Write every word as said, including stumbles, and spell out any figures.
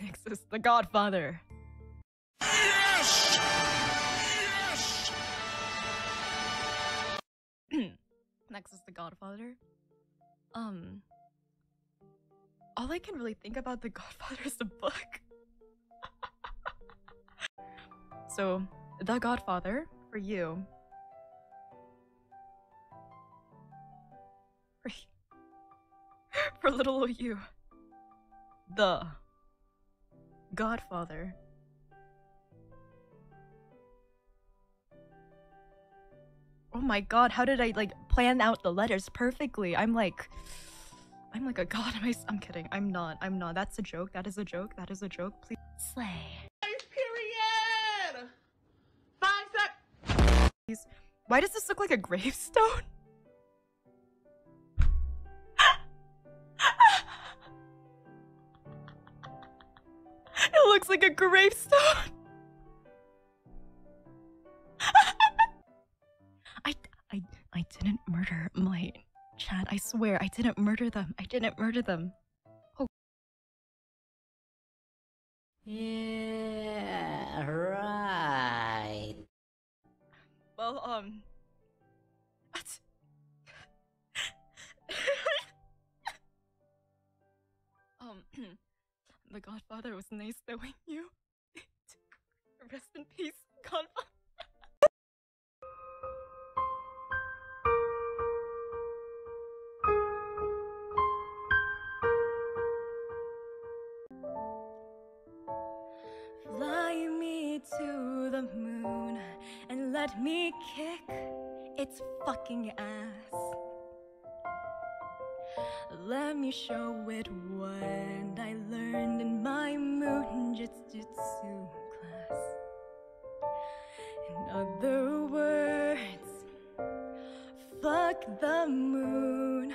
Next is The Godfather. Yes! Yes! Next is The Godfather. Um... All I can really think about The Godfather is the book. So, The Godfather, for you. For, for little you. The Godfather. Oh my god, how did I, like, plan out the letters perfectly? I'm like... I'm like a god myself. I'm kidding. I'm not. I'm not. That's a joke. That is a joke. That is a joke. Please slay. Period! Five seconds. Why does this look like a gravestone? It looks like a gravestone. I, I, I didn't murder my... Chat, I swear, I didn't murder them. I didn't murder them. Oh. Yeah, right. Well, um... What? um, The Godfather was nice knowing you. Rest in peace, Godfather. To the moon and let me kick its fucking ass. Let me show it what I learned in my moon jujutsu class. In other words, fuck the moon.